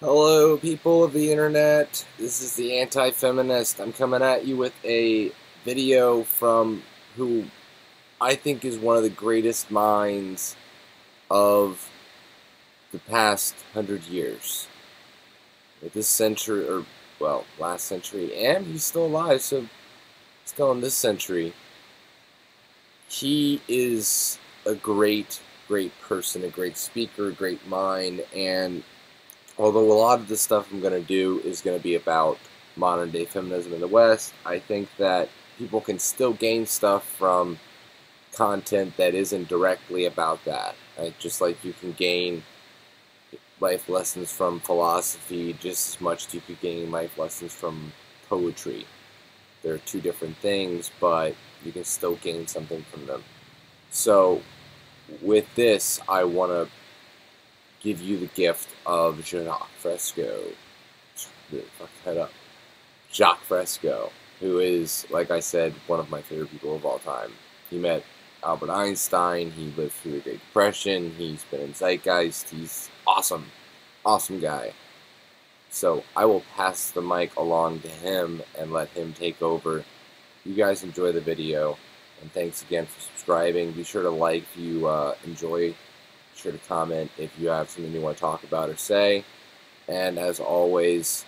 Hello, people of the internet. This is the anti-feminist. I'm coming at you with a video from who I think is one of the greatest minds of the past 100 years. This century, or, well, last century, and he's still alive, so still in this century. He is a great person, a great speaker, a great mind, and although a lot of the stuff I'm going to do is going to be about modern day feminism in the West, I think that people can still gain stuff from content that isn't directly about that, right? Just like you can gain life lessons from philosophy just as much as you could gain life lessons from poetry. They're two different things, but you can still gain something from them. So with this, I want to give you the gift of Jacques Fresco. Jacques Fresco, who is, like I said, one of my favorite people of all time. He met Albert Einstein, he lived through the Great Depression, he's been in Zeitgeist, he's awesome guy. So I will pass the mic along to him and let him take over. You guys enjoy the video, and thanks again for subscribing. Be sure to like if you enjoy. Sure to comment if you have something you want to talk about or say, and as always,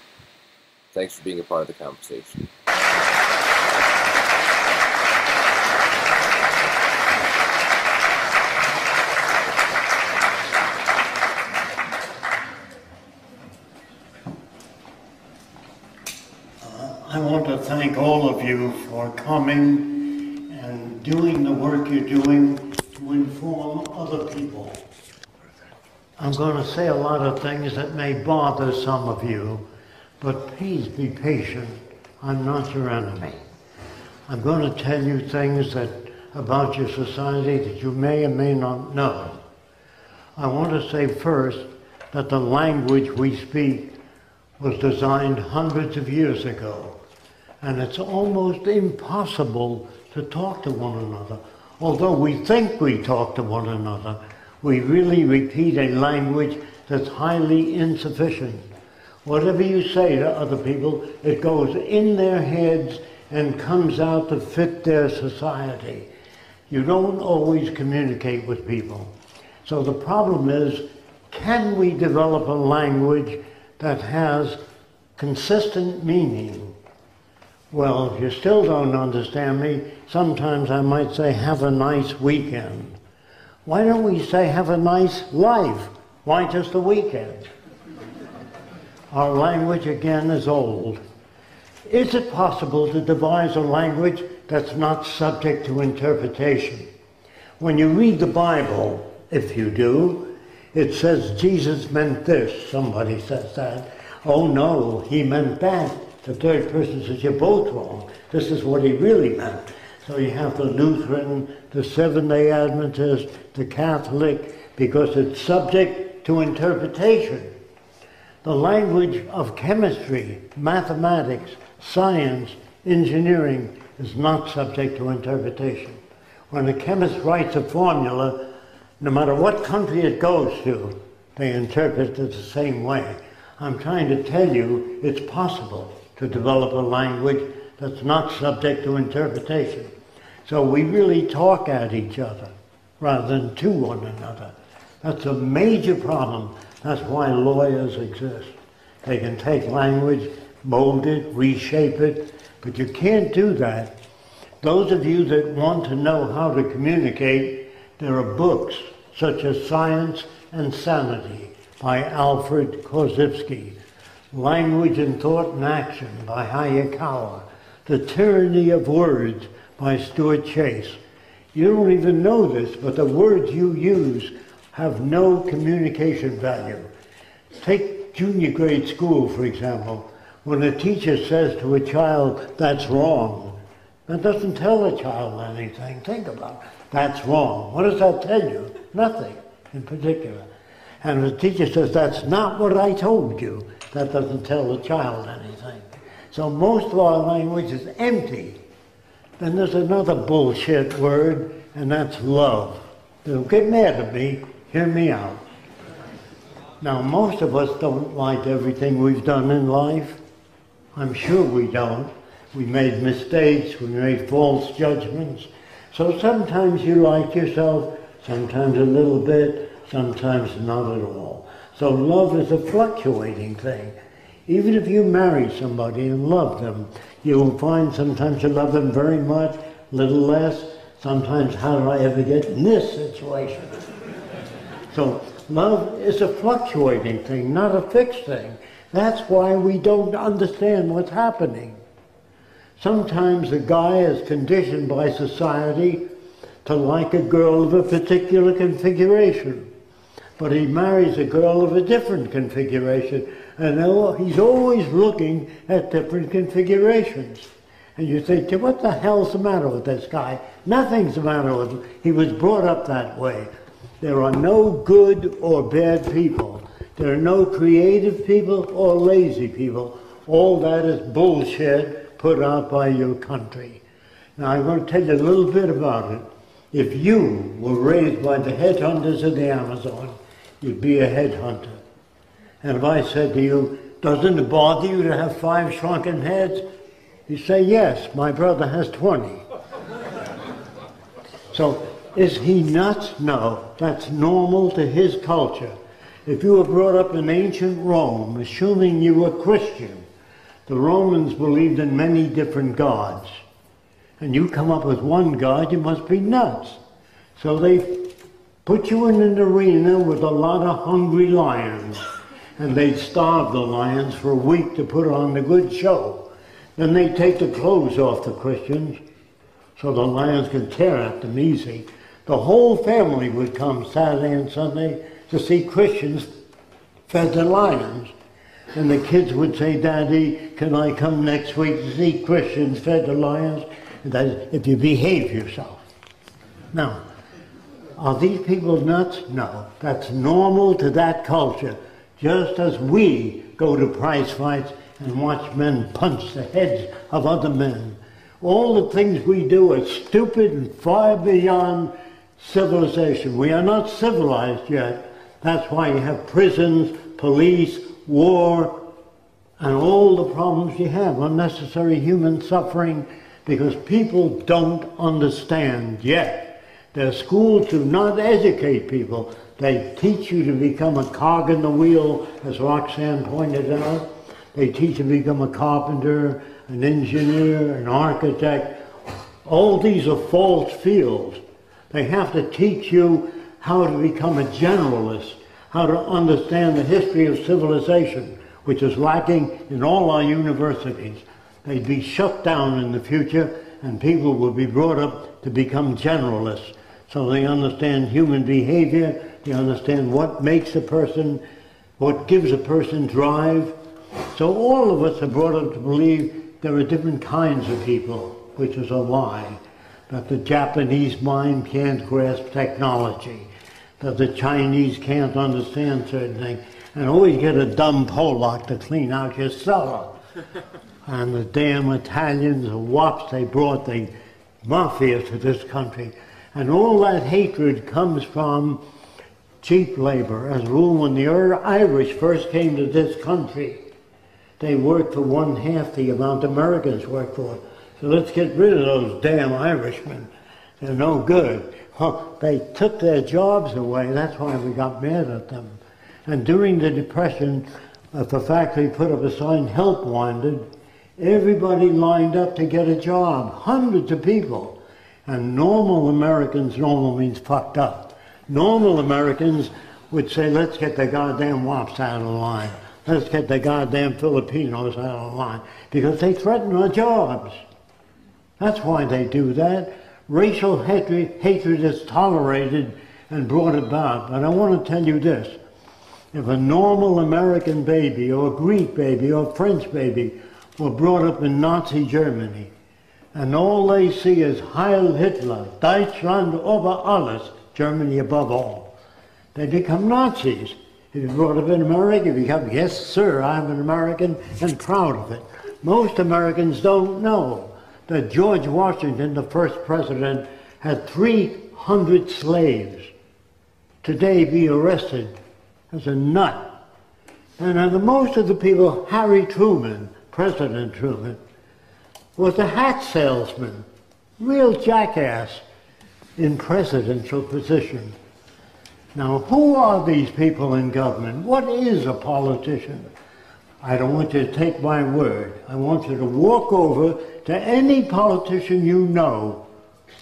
thanks for being a part of the conversation. I want to thank all of you for coming and doing the work you're doing to inform other people. I'm going to say a lot of things that may bother some of you, but please be patient. I'm not your enemy. I'm going to tell you things that about your society that you may or may not know. I want to say first that the language we speak was designed hundreds of years ago, and it's almost impossible to talk to one another. Although we think we talk to one another, we really repeat a language that's highly insufficient. Whatever you say to other people, it goes in their heads and comes out to fit their society. You don't always communicate with people. So the problem is, can we develop a language that has consistent meaning? Well, if you still don't understand me, sometimes I might say, have a nice weekend. Why don't we say, have a nice life? Why just a weekend? Our language, again, is old. Is it possible to devise a language that's not subject to interpretation? When you read the Bible, if you do, it says Jesus meant this. Somebody says that. Oh no, he meant that. The third person says, you're both wrong. This is what he really meant. So you have the Lutheran, the Seventh-day Adventist, the Catholic, because it's subject to interpretation. The language of chemistry, mathematics, science, engineering is not subject to interpretation. When a chemist writes a formula, no matter what country it goes to, they interpret it the same way. I'm trying to tell you it's possible to develop a language that's not subject to interpretation. So we really talk at each other rather than to one another. That's a major problem. That's why lawyers exist. They can take language, mold it, reshape it, but you can't do that. Those of you that want to know how to communicate, there are books such as Science and Sanity by Alfred Korzybski, Language and Thought and Action by Hayakawa, The Tyranny of Words by Stuart Chase. You don't even know this, but the words you use have no communication value. Take junior grade school, for example. When a teacher says to a child, that's wrong, that doesn't tell the child anything. Think about it. That's wrong. What does that tell you? Nothing in particular. And the teacher says, that's not what I told you. That doesn't tell the child anything. So most of our language is empty. Then there's another bullshit word, and that's love. Don't get mad at me, hear me out. Now, most of us don't like everything we've done in life. I'm sure we don't. We made mistakes, we made false judgments. So sometimes you like yourself, sometimes a little bit, sometimes not at all. So love is a fluctuating thing. Even if you marry somebody and love them, you will find sometimes you love them very much, little less, sometimes how did I ever get in this situation? So love is a fluctuating thing, not a fixed thing. That's why we don't understand what's happening. Sometimes a guy is conditioned by society to like a girl of a particular configuration, but he marries a girl of a different configuration, and he's always looking at different configurations. And you think, what the hell's the matter with this guy? Nothing's the matter with him. He was brought up that way. There are no good or bad people. There are no creative people or lazy people. All that is bullshit put out by your country. Now I'm going to tell you a little bit about it. If you were raised by the headhunters of the Amazon, you'd be a headhunter. And if I said to you, doesn't it bother you to have 5 shrunken heads? You say, yes, my brother has 20. So, is he nuts? No, that's normal to his culture. If you were brought up in ancient Rome, assuming you were Christian, the Romans believed in many different gods. And you come up with one god, you must be nuts. So they put you in an arena with a lot of hungry lions. And they'd starve the lions for a week to put on a good show. Then they'd take the clothes off the Christians so the lions could tear at them easy. The whole family would come Saturday and Sunday to see Christians fed the lions. And the kids would say, Daddy, can I come next week to see Christians fed the lions? And that is, if you behave yourself. Now, are these people nuts? No. That's normal to that culture. Just as we go to prize fights and watch men punch the heads of other men. All the things we do are stupid and far beyond civilization. We are not civilized yet. That's why you have prisons, police, war, and all the problems you have, unnecessary human suffering, because people don't understand yet. Their schools do not educate people. They teach you to become a cog in the wheel, as Roxanne pointed out. They teach you to become a carpenter, an engineer, an architect. All these are false fields. They have to teach you how to become a generalist, how to understand the history of civilization, which is lacking in all our universities. They'd be shut down in the future, and people would be brought up to become generalists. So they understand human behavior, you understand what makes a person, what gives a person drive. So all of us are brought up to believe there are different kinds of people, which is a lie. That the Japanese mind can't grasp technology. That the Chinese can't understand certain things. And always get a dumb Polak to clean out your cellar. And the damn Italians, the wops, they brought the mafia to this country. And all that hatred comes from cheap labor. As a rule, when the Irish first came to this country, they worked for 1/2 the amount Americans worked for. So let's get rid of those damn Irishmen. They're no good. Well, they took their jobs away. That's why we got mad at them. And during the Depression, at the factory put up a sign, help wanted, everybody lined up to get a job, hundreds of people. And normal Americans, normal means fucked up. Normal Americans would say, let's get the goddamn wops out of line. Let's get the goddamn Filipinos out of line. Because they threaten our jobs. That's why they do that. Racial hatred is tolerated and brought about. But I want to tell you this. If a normal American baby, or a Greek baby, or a French baby, were brought up in Nazi Germany, and all they see is Heil Hitler, Deutschland über alles, Germany above all. They become Nazis. If you brought up in America, you become, yes sir, I'm an American and proud of it. Most Americans don't know that George Washington, the first president, had 300 slaves. Today be arrested as a nut And most of the people, Harry Truman, President Truman, was a hat salesman, real jackass in presidential position. Now, who are these people in government? What is a politician? I don't want you to take my word. I want you to walk over to any politician you know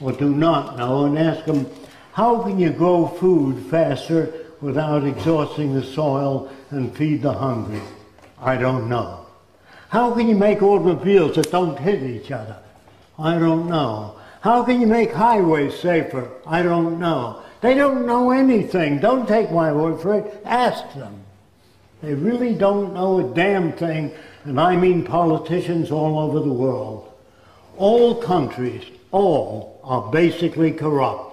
or do not know and ask them, how can you grow food faster without exhausting the soil and feed the hungry? I don't know. How can you make automobiles that don't hit each other? I don't know. How can you make highways safer? I don't know. They don't know anything. Don't take my word for it. Ask them. They really don't know a damn thing, and I mean politicians all over the world. All countries, all, are basically corrupt.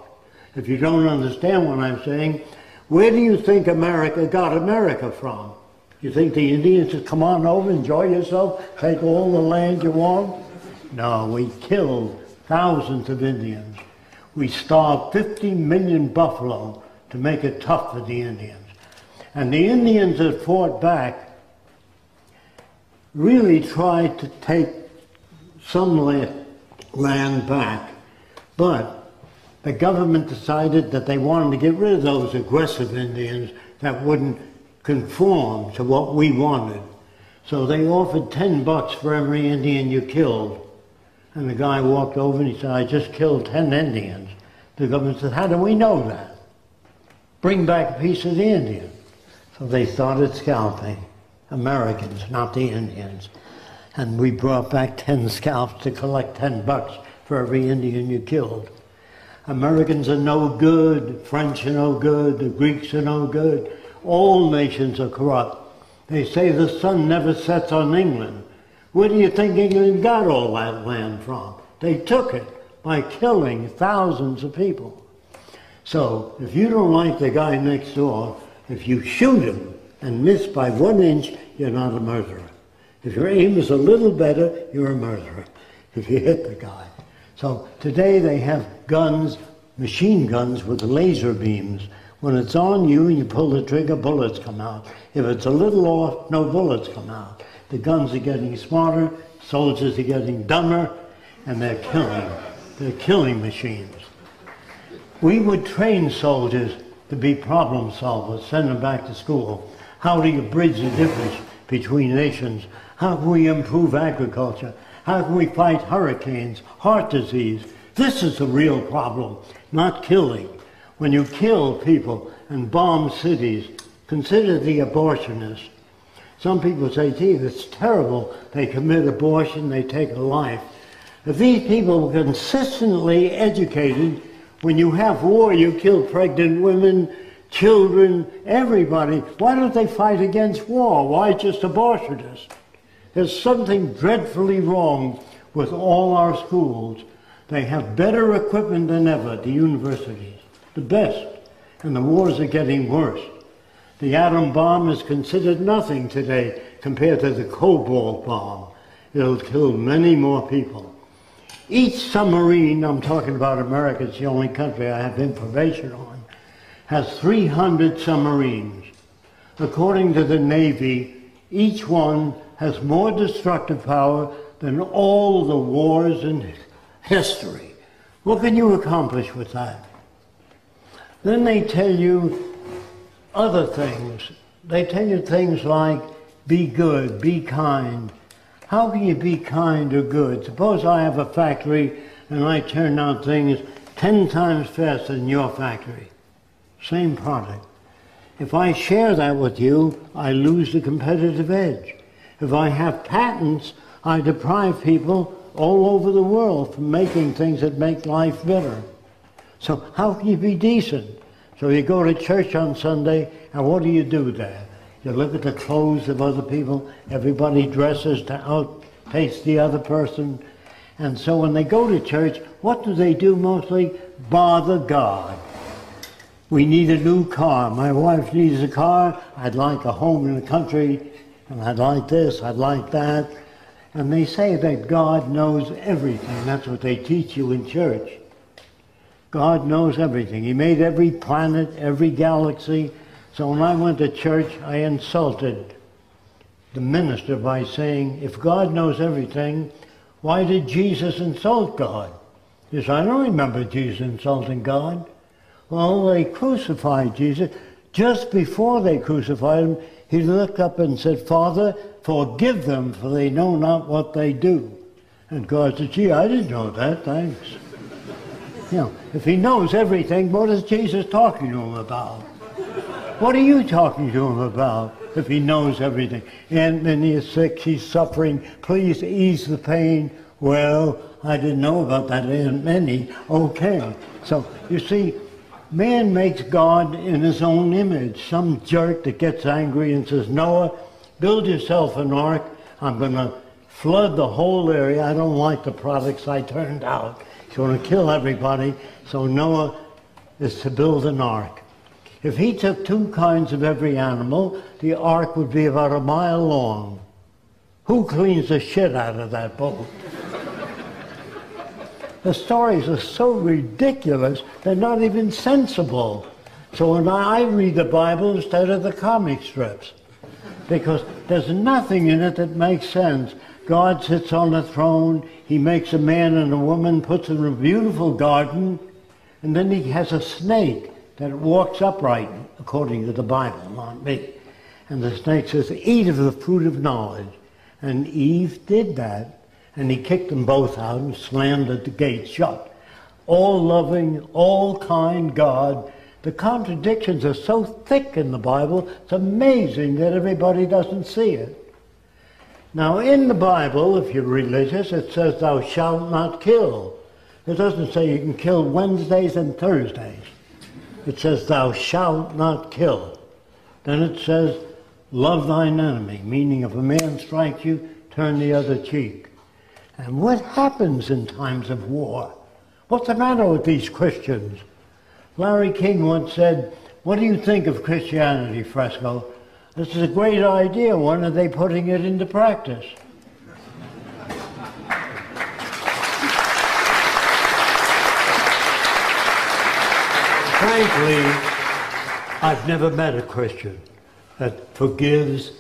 If you don't understand what I'm saying, where do you think America got America from? You think the Indians just come on over, enjoy yourself, take all the land you want? No, we killed thousands of Indians. We starved 50 million buffalo to make it tough for the Indians. And the Indians that fought back really tried to take some land back, but the government decided that they wanted to get rid of those aggressive Indians that wouldn't conform to what we wanted. So they offered $10 for every Indian you killed. And the guy walked over and he said, I just killed 10 Indians. The government said, how do we know that? Bring back a piece of the Indian. So they started scalping Americans, not the Indians. And we brought back 10 scalps to collect $10 for every Indian you killed. Americans are no good, French are no good, the Greeks are no good. All nations are corrupt. They say the sun never sets on England. Where do you think England got all that land from? They took it by killing thousands of people. So, if you don't like the guy next door, if you shoot him and miss by 1 inch, you're not a murderer. If your aim is a little better, you're a murderer, if you hit the guy. So, today they have guns, machine guns with laser beams. When it's on you and you pull the trigger, bullets come out. If it's a little off, no bullets come out. The guns are getting smarter, soldiers are getting dumber, and they're killing. They're killing machines. We would train soldiers to be problem solvers, send them back to school. How do you bridge the difference between nations? How can we improve agriculture? How can we fight hurricanes, heart disease? This is the real problem, not killing. When you kill people and bomb cities, consider the abortionists. Some people say, gee, that's terrible. They commit abortion, they take a life. If these people were consistently educated, when you have war, you kill pregnant women, children, everybody. Why don't they fight against war? Why just abortionists? There's something dreadfully wrong with all our schools. They have better equipment than ever, the universities, the best, and the wars are getting worse. The atom bomb is considered nothing today compared to the cobalt bomb. It'll kill many more people. Each submarine, I'm talking about America, it's the only country I have information on, has 300 submarines. According to the Navy, each one has more destructive power than all the wars in history. What can you accomplish with that? Then they tell you other things. They tell you things like, be good, be kind. How can you be kind or good? Suppose I have a factory and I turn out things 10 times faster than your factory. Same product. If I share that with you, I lose the competitive edge. If I have patents, I deprive people all over the world from making things that make life better. So how can you be decent? So you go to church on Sunday, and what do you do there? You look at the clothes of other people. Everybody dresses to outpace the other person. And so when they go to church, what do they do mostly? Bother God. We need a new car. My wife needs a car. I'd like a home in the country. And I'd like this, I'd like that. And they say that God knows everything. That's what they teach you in church. God knows everything. He made every planet, every galaxy. So when I went to church, I insulted the minister by saying, if God knows everything, why did Jesus insult God? He says, I don't remember Jesus insulting God. Well, they crucified Jesus. Just before they crucified him, he looked up and said, Father, forgive them, for they know not what they do. And God said, gee, I didn't know that, thanks. You know, if he knows everything, what is Jesus talking to him about? What are you talking to him about if he knows everything? And when he is sick, he's suffering. Please ease the pain. Well, I didn't know about that. There isn't many. Okay. So, you see, man makes God in his own image. Some jerk that gets angry and says, Noah, build yourself an ark. I'm going to flood the whole area. I don't like the products I turned out. He's going to kill everybody, so Noah is to build an ark. If he took two kinds of every animal, the ark would be about a mile long. Who cleans the shit out of that boat? The stories are so ridiculous, they're not even sensible. So when I read the Bible instead of the comic strips, because there's nothing in it that makes sense. God sits on a throne, he makes a man and a woman, puts them in a beautiful garden, and then he has a snake that walks upright, according to the Bible, not me. And the snake says, eat of the fruit of knowledge. And Eve did that, and he kicked them both out and slammed the gate shut. All loving, all kind God. The contradictions are so thick in the Bible, it's amazing that everybody doesn't see it. Now, in the Bible, if you're religious, it says, thou shalt not kill. It doesn't say you can kill Wednesdays and Thursdays. It says, thou shalt not kill. Then it says, love thine enemy, meaning if a man strikes you, turn the other cheek. And what happens in times of war? What's the matter with these Christians? Larry King once said, what do you think of Christianity, Fresco? This is a great idea. When are they putting it into practice? Frankly, I've never met a Christian that forgives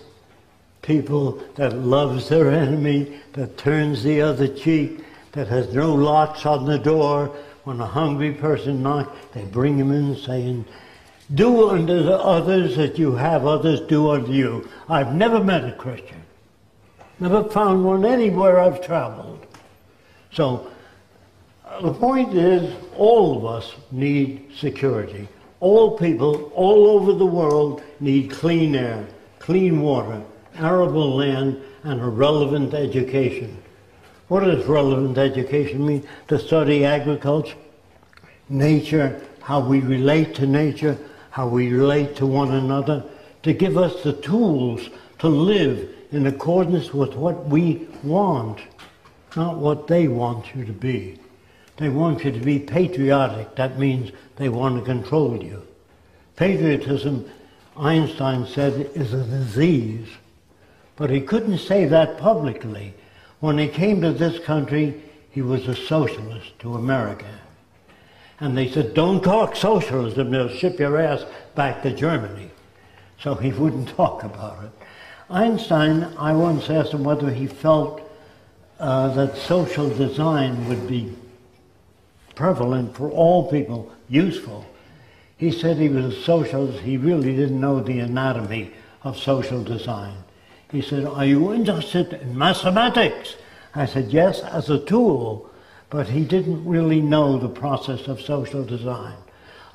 people, that loves their enemy, that turns the other cheek, that has no locks on the door. When a hungry person knocks, they bring him in saying, do unto the others that you have others do unto you. I've never met a Christian. Never found one anywhere I've traveled. So, the point is, all of us need security. All people all over the world need clean air, clean water, arable land, and a relevant education. What does relevant education mean? To study agriculture, nature, how we relate to nature, how we relate to one another, to give us the tools to live in accordance with what we want, not what they want you to be. They want you to be patriotic. That means they want to control you. Patriotism, Einstein said, is a disease. But he couldn't say that publicly. When he came to this country, he was a socialist to America. And they said, don't talk socialism, they'll ship your ass back to Germany. So he wouldn't talk about it. Einstein, I once asked him whether he felt that social design would be prevalent for all people, useful. He said he was a socialist, he really didn't know the anatomy of social design. He said, are you interested in mathematics? I said, yes, as a tool. But he didn't really know the process of social design.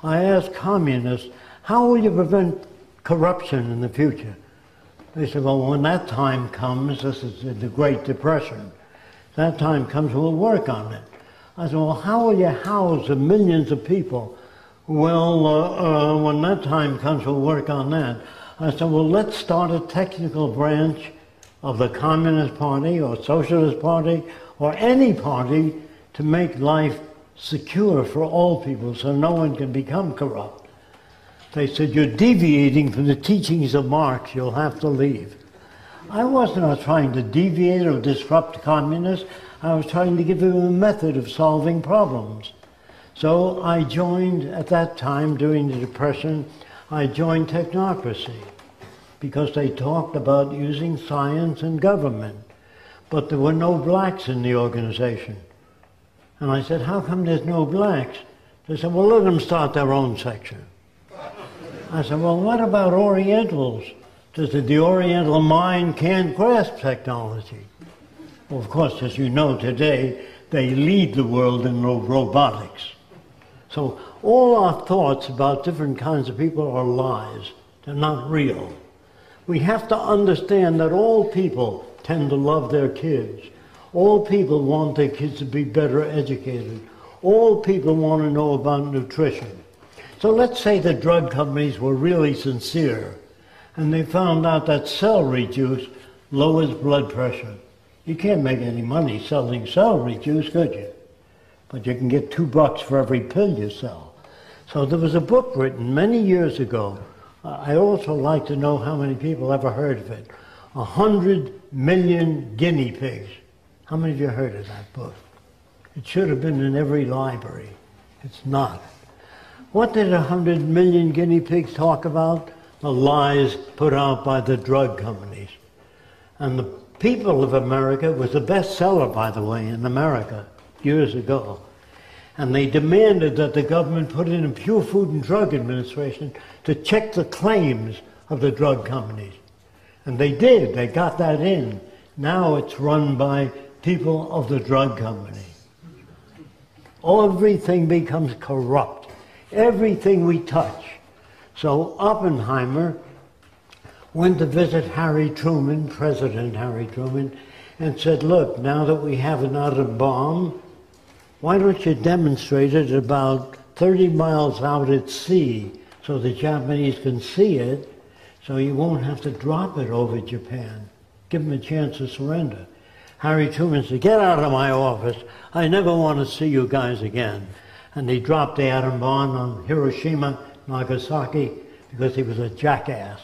I asked communists, how will you prevent corruption in the future? They said, well, when that time comes, this is the Great Depression, that time comes, we'll work on it. I said, well, how will you house the millions of people? Well, when that time comes, we'll work on that. I said, well, let's start a technical branch of the Communist Party or Socialist Party or any party to make life secure for all people so no one can become corrupt. They said, you're deviating from the teachings of Marx, you'll have to leave. I wasn't trying to deviate or disrupt communists, I was trying to give them a method of solving problems. So I joined, at that time during the Depression, I joined technocracy. because they talked about using science in government. But there were no blacks in the organization. And I said, how come there's no blacks? They said, well, let them start their own section. I said, well, what about Orientals? They said, the Oriental mind can't grasp technology. Well, of course, as you know today, they lead the world in robotics. So all our thoughts about different kinds of people are lies. They're not real. We have to understand that all people tend to love their kids. All people want their kids to be better educated. All people want to know about nutrition. So let's say the drug companies were really sincere and they found out that celery juice lowers blood pressure. You can't make any money selling celery juice, could you? But you can get $2 for every pill you sell. So there was a book written many years ago. I also like to know how many people ever heard of it. 100 Million Guinea Pigs. How many of you heard of that book? It should have been in every library. It's not. What did 100 Million Guinea Pigs talk about? The lies put out by the drug companies. And the People of America was the bestseller, by the way, in America years ago. And they demanded that the government put in a Pure Food and Drug Administration to check the claims of the drug companies. And they did. They got that in. Now it's run by people of the drug company. Everything becomes corrupt. Everything we touch. So Oppenheimer went to visit Harry Truman, President Harry Truman, and said, look, now that we have an atom bomb, why don't you demonstrate it about 30 miles out at sea so the Japanese can see it, so you won't have to drop it over Japan. Give them a chance to surrender. Harry Truman said, get out of my office. I never want to see you guys again. And he dropped the atom bomb on Hiroshima, Nagasaki, because he was a jackass.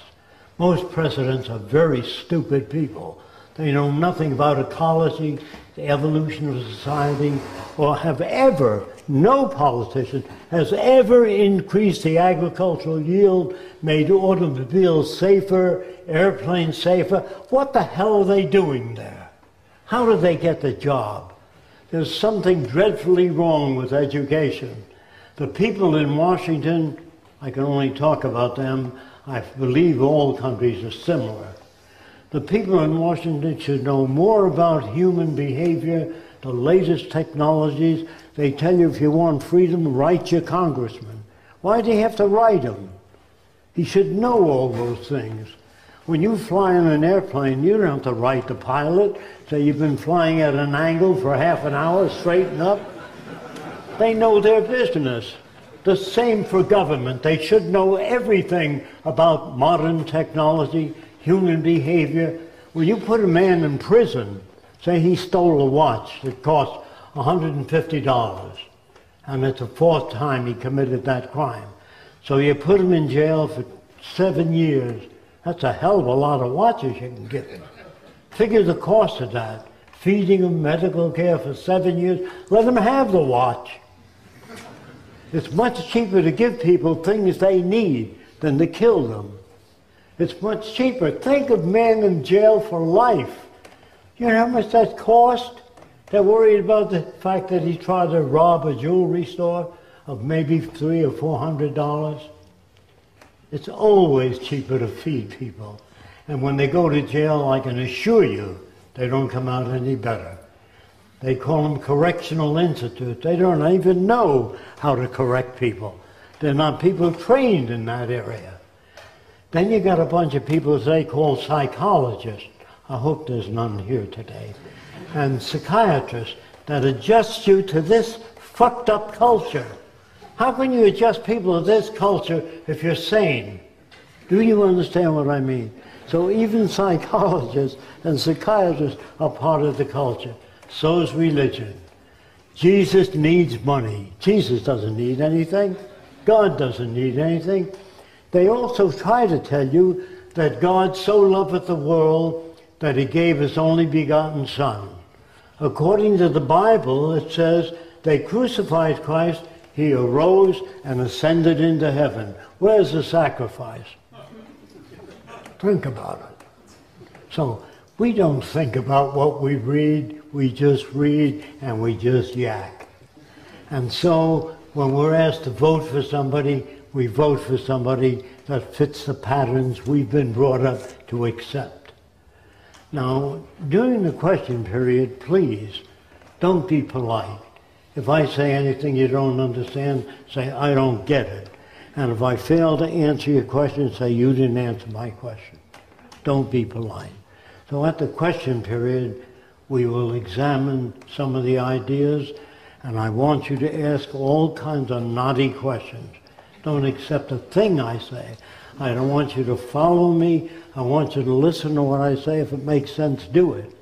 Most presidents are very stupid people. They know nothing about ecology, the evolution of society, or have ever, no politician has ever increased the agricultural yield, made automobiles safer, airplanes safer. What the hell are they doing there? How do they get the job? There's something dreadfully wrong with education. The people in Washington, I can only talk about them, I believe all countries are similar. The people in Washington should know more about human behavior, the latest technologies. They tell you if you want freedom, write your congressman. Why do you have to write him? He should know all those things. When you fly in an airplane, you don't have to write the pilot, say you've been flying at an angle for half an hour, straighten up. They know their business. The same for government. They should know everything about modern technology, human behavior. When you put a man in prison, say he stole a watch that cost $150, and it's the fourth time he committed that crime. So you put him in jail for 7 years. That's a hell of a lot of watches you can give him. Figure the cost of that. Feeding him medical care for 7 years. Let him have the watch. It's much cheaper to give people things they need than to kill them. It's much cheaper. Think of men in jail for life. You know how much that cost? They're worried about the fact that he tried to rob a jewelry store of maybe $300 or $400. It's always cheaper to feed people. And when they go to jail, I can assure you, they don't come out any better. They call them correctional institutes. They don't even know how to correct people. They're not people trained in that area. Then you got a bunch of people they call psychologists. I hope there's none here today. And psychiatrists that adjust you to this fucked up culture. How can you adjust people to this culture if you're sane? Do you understand what I mean? So even psychologists and psychiatrists are part of the culture. So is religion. Jesus needs money. Jesus doesn't need anything. God doesn't need anything. They also try to tell you that God so loveth the world that he gave his only begotten Son. According to the Bible, it says they crucified Christ, he arose and ascended into heaven. Where's the sacrifice? think about it. So we don't think about what we read, we just read and we just yak. And so when we're asked to vote for somebody, we vote for somebody that fits the patterns we've been brought up to accept. Now, during the question period, please, don't be polite. If I say anything you don't understand, say, I don't get it. And if I fail to answer your question, say, you didn't answer my question. Don't be polite. So at the question period, we will examine some of the ideas, and I want you to ask all kinds of naughty questions. Don't accept a thing I say. I don't want you to follow me. I want you to listen to what I say. If it makes sense, do it.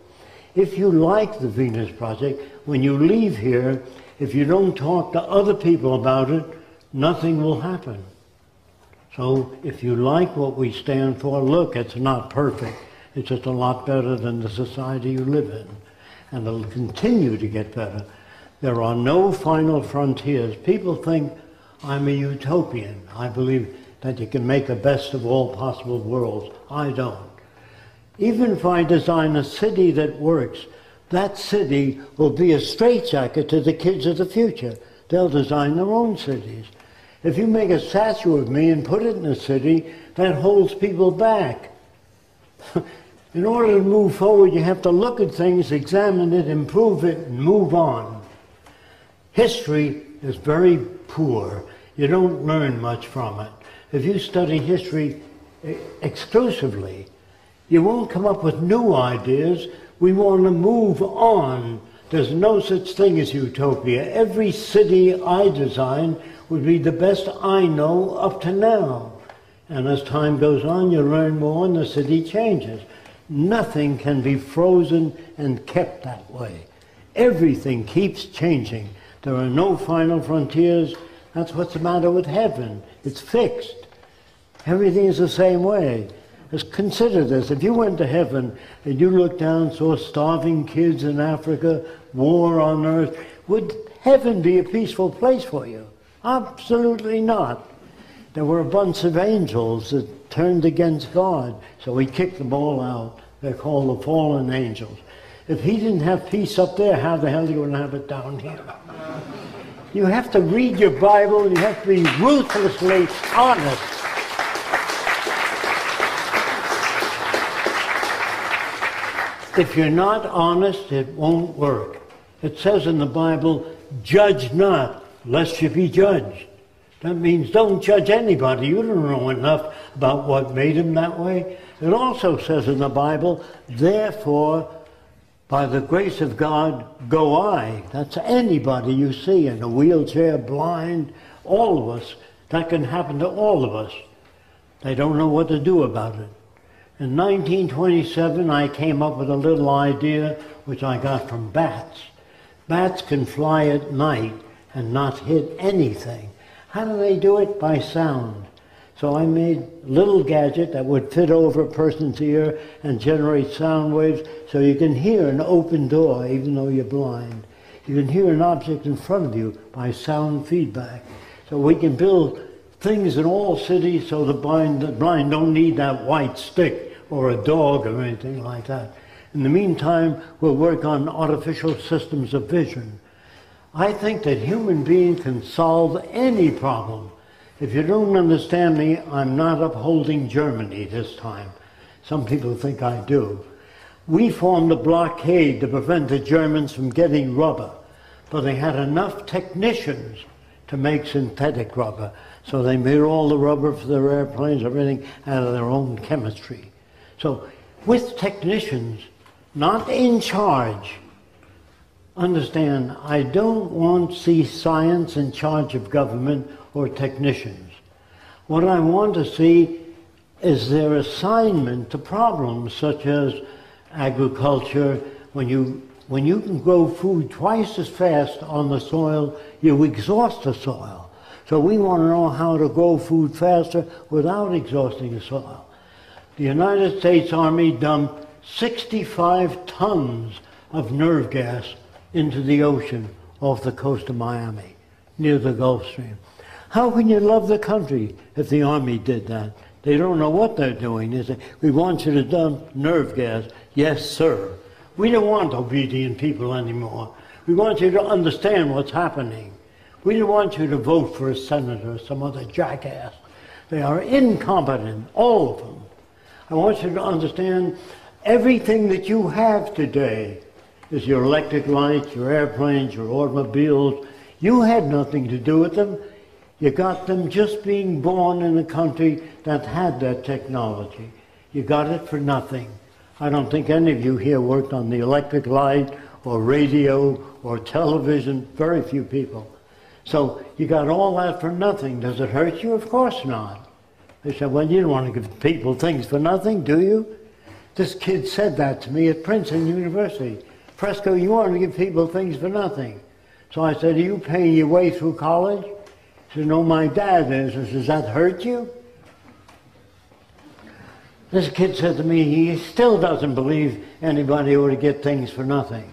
If you like the Venus Project, when you leave here, if you don't talk to other people about it, nothing will happen. So if you like what we stand for, look, it's not perfect. It's just a lot better than the society you live in. And it'll continue to get better. There are no final frontiers. People think, I'm a utopian. I believe that you can make the best of all possible worlds. I don't. Even if I design a city that works, that city will be a straitjacket to the kids of the future. They'll design their own cities. If you make a statue of me and put it in a city, that holds people back. In order to move forward, you have to look at things, examine it, improve it, and move on. History is very poor. You don't learn much from it. If you study history exclusively, you won't come up with new ideas. We want to move on. There's no such thing as utopia. Every city I design would be the best I know up to now. And as time goes on, you learn more and the city changes. Nothing can be frozen and kept that way. Everything keeps changing. There are no final frontiers. That's what's the matter with heaven. It's fixed. Everything is the same way. Just consider this. If you went to heaven and you looked down and saw starving kids in Africa, war on earth, would heaven be a peaceful place for you? Absolutely not. There were a bunch of angels that turned against God, so he kicked them all out. They're called the fallen angels. If he didn't have peace up there, how the hell are you going to have it down here? You have to read your Bible, and you have to be ruthlessly honest. If you're not honest, it won't work. It says in the Bible, judge not, lest you be judged. That means don't judge anybody. You don't know enough about what made him that way. It also says in the Bible, therefore, by the grace of God, go I. That's anybody you see in a wheelchair, blind, all of us. That can happen to all of us. They don't know what to do about it. In 1927, I came up with a little idea which I got from bats. Bats can fly at night and not hit anything. How do they do it? By sound. So I made a little gadget that would fit over a person's ear and generate sound waves so you can hear an open door even though you're blind. You can hear an object in front of you by sound feedback. So we can build things in all cities so the blind don't need that white stick or a dog or anything like that. In the meantime, we'll work on artificial systems of vision. I think that human beings can solve any problem. If you don't understand me, I'm not upholding Germany this time. Some people think I do. We formed a blockade to prevent the Germans from getting rubber, but they had enough technicians to make synthetic rubber. So they made all the rubber for their airplanes, everything, out of their own chemistry. So with technicians, not in charge, understand, I don't want to see science in charge of government or technicians. What I want to see is their assignment to problems such as agriculture. When you can grow food twice as fast on the soil, you exhaust the soil. So we want to know how to grow food faster without exhausting the soil. The United States Army dumped 65 tons of nerve gas into the ocean off the coast of Miami, near the Gulf Stream. How can you love the country if the Army did that? They don't know what they're doing. They say, we want you to dump nerve gas. Yes, sir. We don't want obedient people anymore. We want you to understand what's happening. We don't want you to vote for a senator or some other jackass. They are incompetent, all of them. I want you to understand everything that you have today is your electric lights, your airplanes, your automobiles. You had nothing to do with them. You got them just being born in a country that had that technology. You got it for nothing. I don't think any of you here worked on the electric light or radio or television, very few people. So you got all that for nothing. Does it hurt you? Of course not. They said, well, you don't want to give people things for nothing, do you? This kid said that to me at Princeton University. Fresco, you want to give people things for nothing. So I said, are you paying your way through college? He said, no, my dad is. I said, does that hurt you? This kid said to me, he still doesn't believe anybody ought to get things for nothing.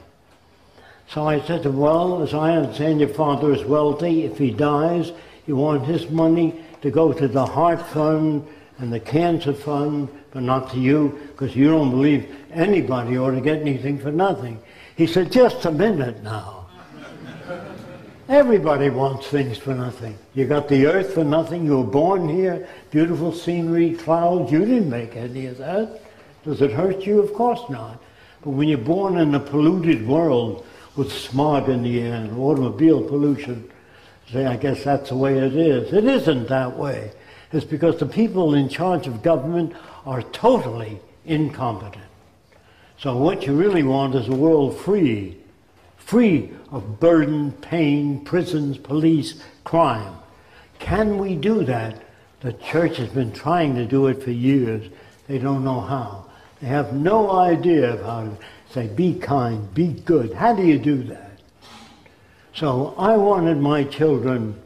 So I said to him, well, as I understand, your father is wealthy. If he dies, you want his money to go to the heart fund and the cancer fund, but not to you, because you don't believe anybody ought to get anything for nothing. He said, just a minute now. Everybody wants things for nothing. You got the earth for nothing. You were born here. Beautiful scenery, clouds. You didn't make any of that. Does it hurt you? Of course not. But when you're born in a polluted world with smog in the air and automobile pollution, say, I guess that's the way it is. It isn't that way. It's because the people in charge of government are totally incompetent. So what you really want is a world free. Free of burden, pain, prisons, police, crime. Can we do that? The church has been trying to do it for years. They don't know how. They have no idea of how to say, be kind, be good. How do you do that? So I wanted my children,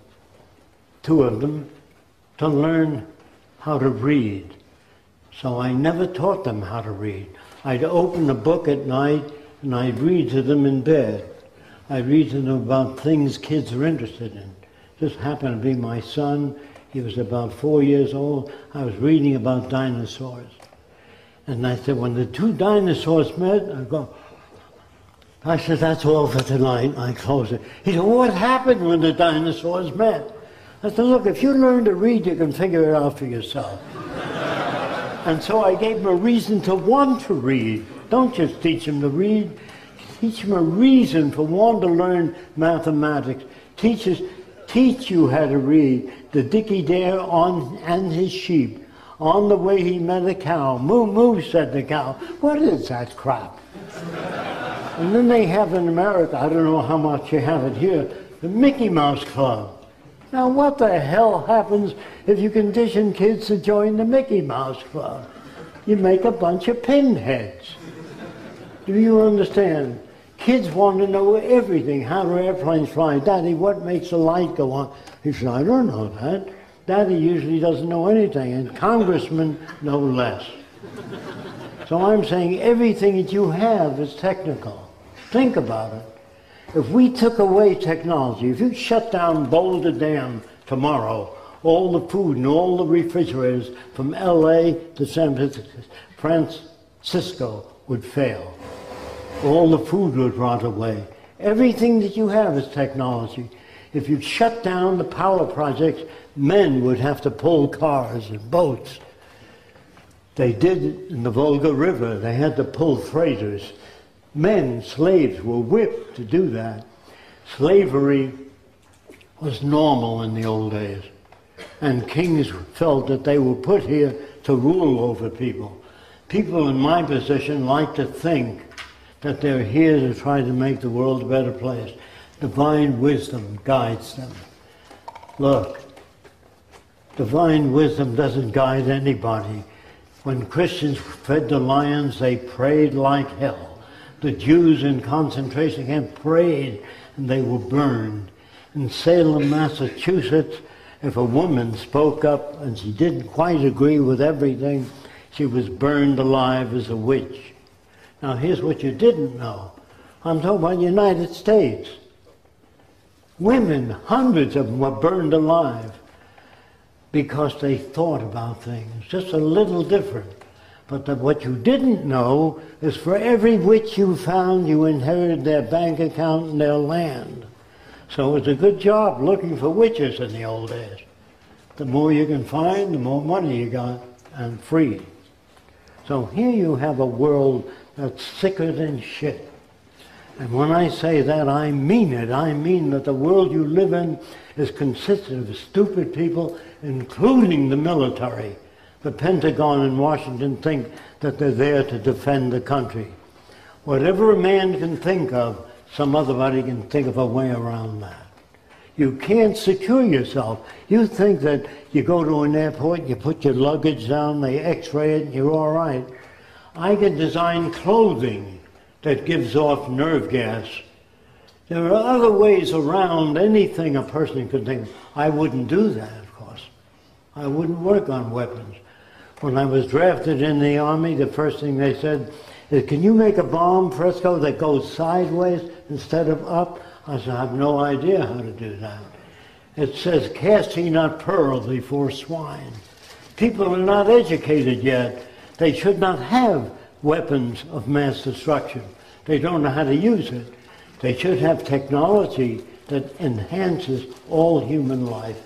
two of them, to learn how to read. So I never taught them how to read. I'd open a book at night and I'd read to them in bed. I'd read to them about things kids are interested in. This happened to be my son. He was about 4 years old. I was reading about dinosaurs. And I said, when the two dinosaurs met, I go, I said, that's all for tonight. I closed it. He said, what happened when the dinosaurs met? I said, look, if you learn to read, you can figure it out for yourself. And so I gave him a reason to want to read. Don't just teach them to read. Teach them a reason for wanting to learn mathematics. Teachers teach you how to read. The Dicky Dare and his sheep. On the way he met a cow. Moo moo, said the cow. What is that crap? And then they have in America, I don't know how much you have it here, the Mickey Mouse Club. Now what the hell happens if you condition kids to join the Mickey Mouse Club? You make a bunch of pinheads. Do you understand? Kids want to know everything. How do airplanes fly? Daddy, what makes the light go on? He said, I don't know that. Daddy usually doesn't know anything, and congressmen no less. So I'm saying everything that you have is technical. Think about it. If we took away technology, if you shut down Boulder Dam tomorrow, all the food and all the refrigerators from LA to San Francisco would fail. All the food would rot away. Everything that you have is technology. If you shut down the power projects, men would have to pull cars and boats. They did it in the Volga River. They had to pull freighters. Men, slaves, were whipped to do that. Slavery was normal in the old days. And kings felt that they were put here to rule over people. People in my position like to think that they're here to try to make the world a better place. Divine wisdom guides them. Look, divine wisdom doesn't guide anybody. When Christians fed the lions, they prayed like hell. The Jews in concentration camp prayed and they were burned. In Salem, Massachusetts, if a woman spoke up and she didn't quite agree with everything, she was burned alive as a witch. Now, here's what you didn't know. I'm talking about the United States. Women, hundreds of them, were burned alive. because they thought about things, just a little different. But that what you didn't know is for every witch you found, you inherited their bank account and their land. So it was a good job looking for witches in the old days. The more you can find, the more money you got, and free. So here you have a world that's sicker than shit. And when I say that, I mean it. I mean that the world you live in is consistent of stupid people, including the military. The Pentagon and Washington think that they're there to defend the country. Whatever a man can think of, some other body can think of a way around that. You can't secure yourself. You think that you go to an airport, you put your luggage down, they x-ray it, and you're all right. I can design clothing that gives off nerve gas. There are other ways around anything a person could think of. I wouldn't do that, of course. I wouldn't work on weapons. When I was drafted in the Army, the first thing they said is, can you make a bomb, Fresco, that goes sideways instead of up? I said, I have no idea how to do that. It says, cast ye not pearls before swine. People are not educated yet. They should not have weapons of mass destruction. They don't know how to use it. They should have technology that enhances all human life.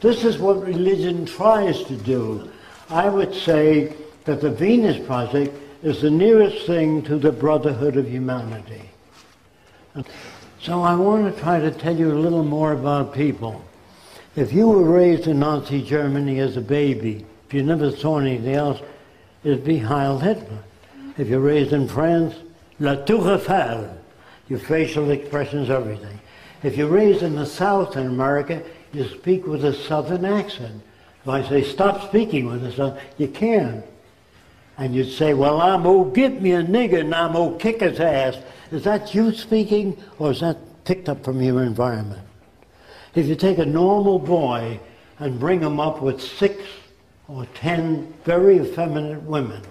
This is what religion tries to do. I would say that the Venus Project is the nearest thing to the brotherhood of humanity. So I want to try to tell you a little more about people. If you were raised in Nazi Germany as a baby, if you never saw anything else, it'd be Heil Hitler. If you're raised in France, La Tour Eiffel, your facial expressions, everything. If you're raised in the South in America, you speak with a Southern accent. If I say, stop speaking with a Southern, you can. And you'd say, well, I'm gonna get me a nigger and I'm gonna kick his ass. Is that you speaking, or is that picked up from your environment? If you take a normal boy and bring him up with 6 or 10 very effeminate women,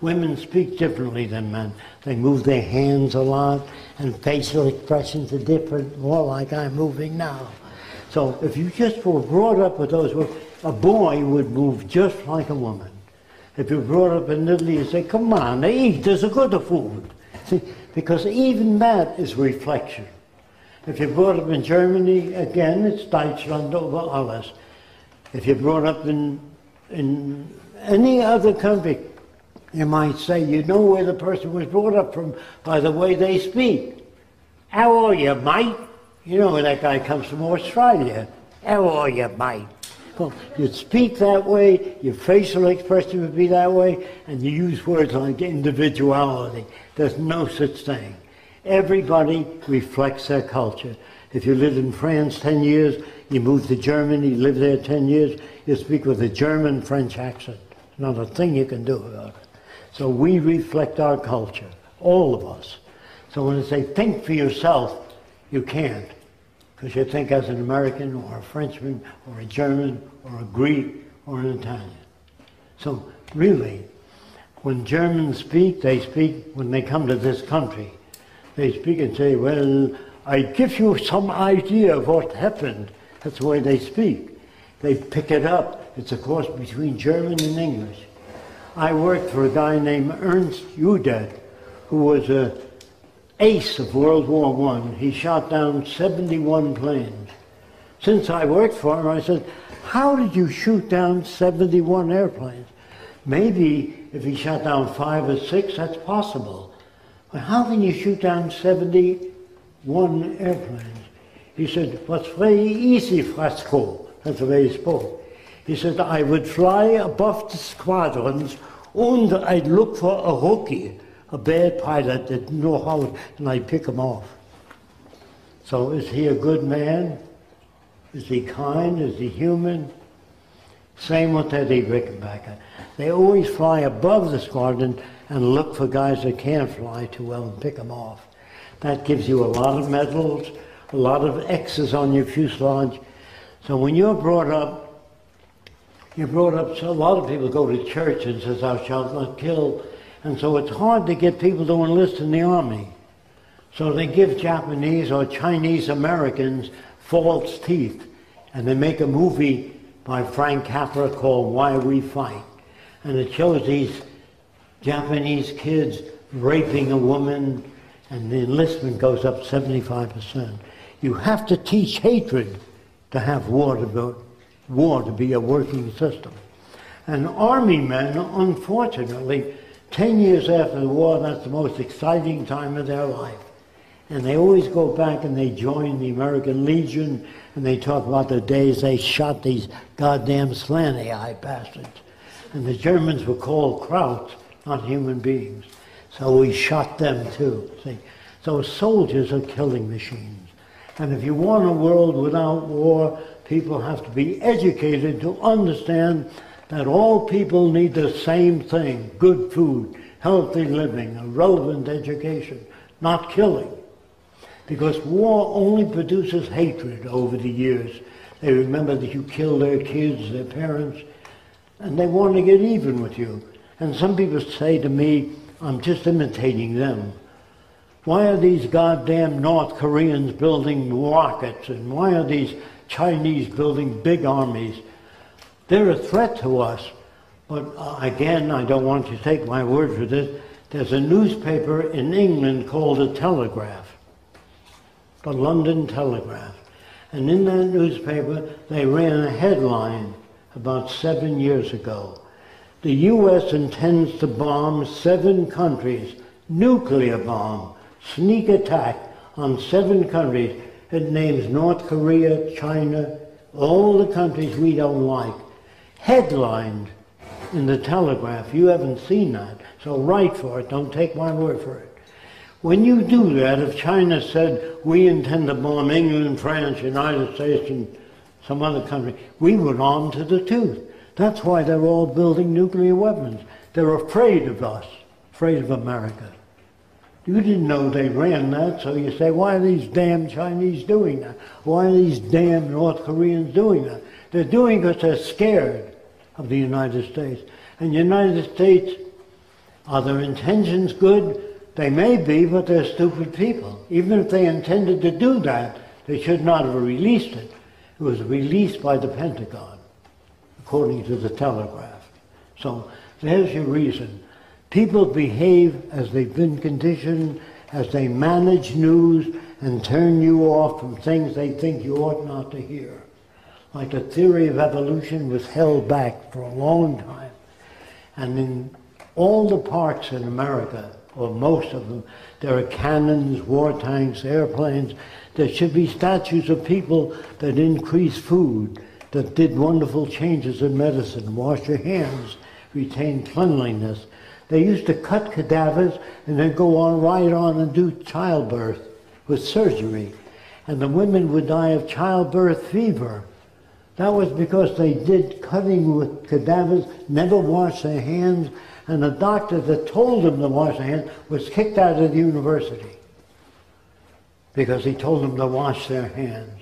women speak differently than men. They move their hands a lot, and facial expressions are different, more like I'm moving now. So if you just were brought up with those words, a boy would move just like a woman. If you brought up in Italy, you say, come on, they eat, there's a good food. See, because even that is reflection. If you're brought up in Germany, again, it's Deutschland over alles. If you're brought up in any other country, you might say, you know where the person was brought up from by the way they speak. How are you, mate? You know, that guy comes from Australia. How are you, mate? Well, you'd speak that way, your facial expression would be that way, and you use words like individuality. There's no such thing. Everybody reflects their culture. If you lived in France 10 years, you moved to Germany, you lived there 10 years, you speak with a German-French accent. Not a thing you can do about it. So we reflect our culture, all of us. So when I say, think for yourself, you can't. Because you think as an American, or a Frenchman, or a German, or a Greek, or an Italian. So really, when Germans speak, they speak when they come to this country. They speak and say, well, I give you some idea of what happened. That's the way they speak. They pick it up. It's a course between German and English. I worked for a guy named Ernst Udet, who was a ace of World War I. He shot down 71 planes. Since I worked for him, I said, how did you shoot down 71 airplanes? Maybe if he shot down 5 or 6, that's possible. But how can you shoot down 71 airplanes? He said, what's very easy, Fresco. That's the way he spoke. He said, I would fly above the squadrons and I'd look for a rookie. A bad pilot that didn't know how, and I pick him off. So is he a good man? Is he kind? Is he human? Same with Eddie Rickenbacker. They always fly above the squadron and look for guys that can't fly too well and pick them off. That gives you a lot of medals, a lot of X's on your fuselage. So when you're brought up, so a lot of people go to church and says, thou shalt not kill. And so it's hard to get people to enlist in the Army. So they give Japanese or Chinese Americans false teeth, and they make a movie by Frank Capra called Why We Fight. And it shows these Japanese kids raping a woman, and the enlistment goes up 75%. You have to teach hatred to have war to be a working system. And army men, unfortunately, 10 years after the war, that's the most exciting time of their life. And they always go back and they join the American Legion, and they talk about the days they shot these goddamn slanty-eyed bastards. And the Germans were called Krauts, not human beings. So we shot them too, see. So soldiers are killing machines. And if you want a world without war, people have to be educated to understand that all people need the same thing: good food, healthy living, a relevant education, not killing. Because war only produces hatred over the years. They remember that you kill their kids, their parents, and they want to get even with you. And some people say to me, I'm just imitating them. Why are these goddamn North Koreans building rockets? And why are these Chinese building big armies? They're a threat to us. But again, I don't want you to take my word for this. There's a newspaper in England called The Telegraph, The London Telegraph. And in that newspaper, they ran a headline about 7 years ago. The U.S. intends to bomb 7 countries, nuclear bomb, sneak attack on 7 countries. It names North Korea, China, all the countries we don't like. Headlined in The Telegraph. You haven't seen that, so write for it. Don't take my word for it. When you do that, if China said, we intend to bomb England, France, United States, and some other country, we would arm to the tooth. That's why they're all building nuclear weapons. They're afraid of us, afraid of America. You didn't know they ran that, so you say, why are these damn Chinese doing that? Why are these damn North Koreans doing that? They're doing it because they're scared of the United States. And the United States, are their intentions good? They may be, but they're stupid people. Even if they intended to do that, they should not have released it. It was released by the Pentagon, according to The Telegraph. So there's your reason. People behave as they've been conditioned, as they manage news and turn you off from things they think you ought not to hear. Like the theory of evolution was held back for a long time. And in all the parks in America, or most of them, there are cannons, war tanks, airplanes. There should be statues of people that increased food, that did wonderful changes in medicine, wash your hands, retain cleanliness. They used to cut cadavers and then go on right on and do childbirth with surgery. And the women would die of childbirth fever. That was because they did cutting with cadavers, never washed their hands, and the doctor that told them to wash their hands was kicked out of the university because he told them to wash their hands.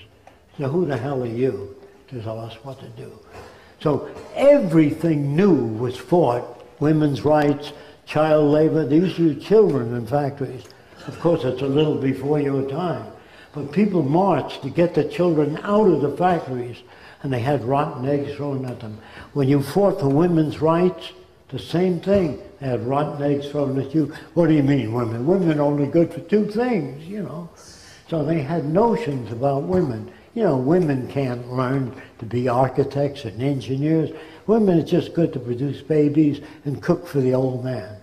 So who the hell are you to tell us what to do? So everything new was fought: women's rights, child labor. They used to use children in factories. Of course, it's a little before your time. But people marched to get the children out of the factories, and they had rotten eggs thrown at them. When you fought for women's rights, the same thing. They had rotten eggs thrown at you. What do you mean, women? Women are only good for 2 things, you know. So they had notions about women. You know, women can't learn to be architects and engineers. Women are just good to produce babies and cook for the old man.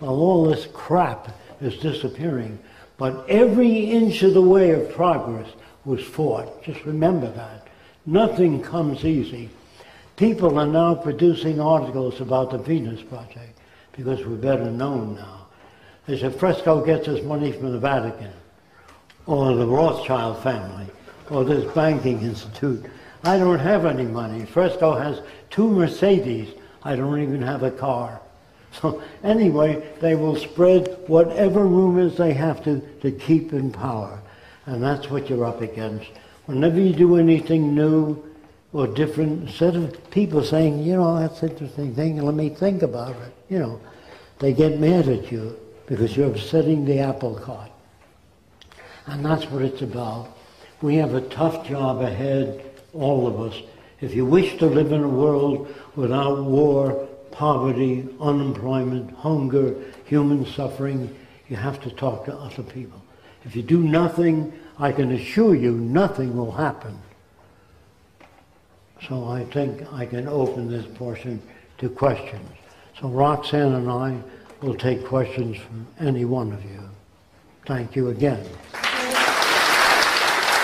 Well, all this crap is disappearing. But every inch of the way of progress was fought. Just remember that. Nothing comes easy. People are now producing articles about the Venus Project because we're better known now. They said Fresco gets his money from the Vatican, or the Rothschild family, or this banking institute. I don't have any money. Fresco has 2 Mercedes. I don't even have a car. So anyway, they will spread whatever rumors they have to keep in power. And that's what you're up against. Whenever you do anything new or different, instead of people saying, you know, that's an interesting thing, let me think about it, you know, they get mad at you because you're upsetting the apple cart. And that's what it's about. We have a tough job ahead, all of us. If you wish to live in a world without war, poverty, unemployment, hunger, human suffering, you have to talk to other people. If you do nothing, I can assure you nothing will happen. So I think I can open this portion to questions. So Roxanne and I will take questions from any one of you. Thank you again.